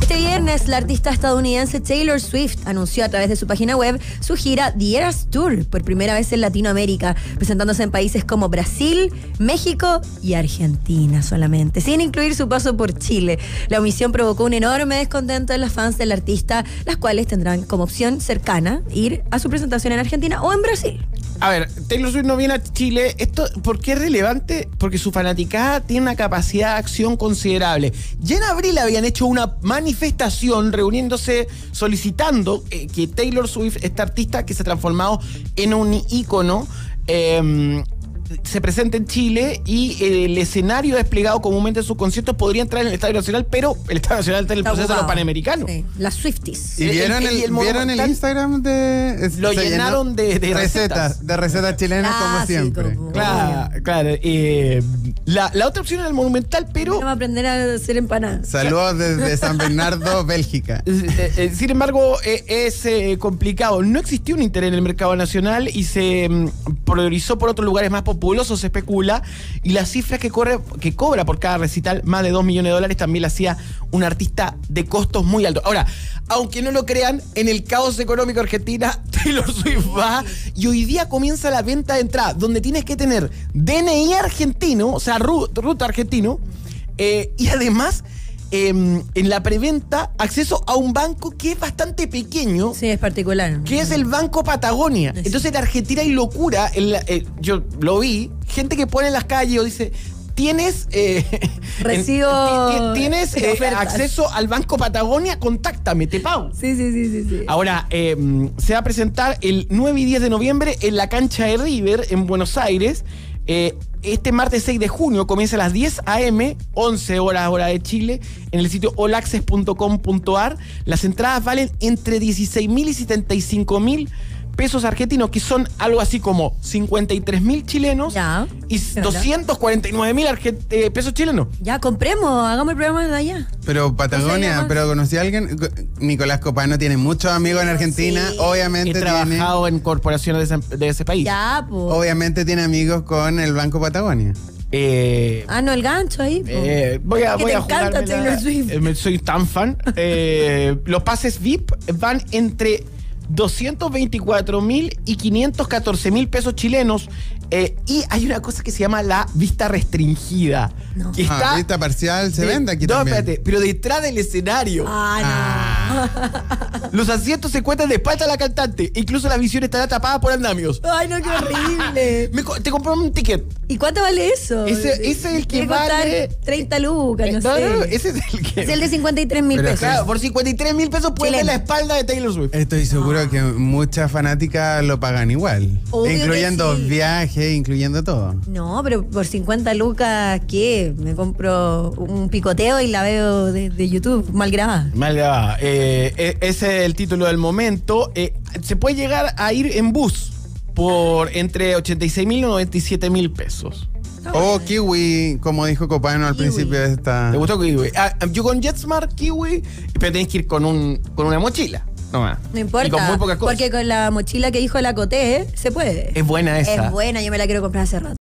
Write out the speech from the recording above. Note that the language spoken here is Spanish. Este viernes, la artista estadounidense Taylor Swift anunció a través de su página web su gira The Eras Tour por primera vez en Latinoamérica, presentándose en países como Brasil, México y Argentina solamente, sin incluir su paso por Chile. La omisión provocó un enorme descontento en las fans del artista, las cuales tendrán como opción cercana ir a su presentación en Argentina o en Brasil. A ver, Taylor Swift no viene a Chile. ¿Esto por qué es relevante? Porque su fanaticada tiene una capacidad de acción considerable. Ya en abril habían hecho una manifestación reuniéndose, solicitando que Taylor Swift, esta artista que se ha transformado en un ícono, se presenta en Chile, y el escenario desplegado comúnmente en sus conciertos podría entrar en el Estadio Nacional, pero el Estadio Nacional está en el proceso de los Panamericanos. Sí. Las Swifties. ¿Y vieron el Instagram de... Lo llenaron de recetas. De recetas chilenas, como siempre. Claro. La otra opción era el Monumental, pero... Vamos a aprender a hacer empanadas. Saludos desde San Bernardo, Bélgica. Sin embargo, es complicado. No existió un interés en el mercado nacional y se priorizó por otros lugares más populares. Se especula, y las cifras que cobra por cada recital, más de $2 millones de dólares, también la hacía un artista de costos muy altos. Ahora, aunque no lo crean, en el caos económico argentina, Taylor Swift va, y hoy día comienza la venta de entradas, donde tienes que tener DNI argentino, o sea, ruta argentino, y además... en la preventa, acceso a un banco que es bastante pequeño. Sí, es particular. Que es el Banco Patagonia. Sí. Entonces en Argentina hay locura. Yo lo vi, gente que pone en las calles o dice... Tienes acceso al Banco Patagonia, contáctame, te pago. Sí. Ahora, se va a presentar el 9 y 10 de noviembre en la cancha de River, en Buenos Aires. Este martes 6 de junio comienza a las 10 a.m., 11 horas hora de Chile, en el sitio allaccess.com.ar. Las entradas valen entre 16.000 y 75.000 pesos argentinos, que son algo así como 53.000 chilenos y 249.000 pesos chilenos. Ya, compremos, hagamos el programa de allá. Pero Patagonia, pero conocí a alguien. Nicolás Copano tiene muchos amigos en Argentina, sí. Obviamente he trabajado en corporaciones de ese país. Ya, pues. Obviamente tiene amigos con el Banco Patagonia. No, el gancho ahí. Voy a jugar. Soy tan fan. Los pases VIP van entre 224.000 y 514.000 pesos chilenos. Y hay una cosa que se llama la vista restringida. No. Que está, vista parcial se vende aquí también. No, espérate, pero detrás del escenario. No. Los asientos se encuentran de espalda a la cantante. Incluso la visión estará tapada por andamios. Ay, no, qué horrible. Te compré un ticket. ¿Y cuánto vale eso? Ese es el que vale... 30 lucas, no, ese es el que... Es el de 53.000 pesos. Claro, por 53.000 pesos puede ver la espalda de Taylor Swift. Estoy seguro que muchas fanáticas lo pagan igual. Obvio, incluyendo viajes, incluyendo todo. No, pero por 50 lucas, ¿qué? Me compro un picoteo y la veo de YouTube mal grabada. Ese es el título del momento. Se puede llegar a ir en bus por entre 86.000 y 97.000 pesos. Kiwi, como dijo Copano al principio de esta... ¿Te gustó Kiwi? Yo con JetSmart, Kiwi, pero tenés que ir con una mochila. No importa, y con muy pocas cosas. Porque con la mochila que dijo la Coté, se puede. Es buena esa. Es buena, yo me la quiero comprar hace rato.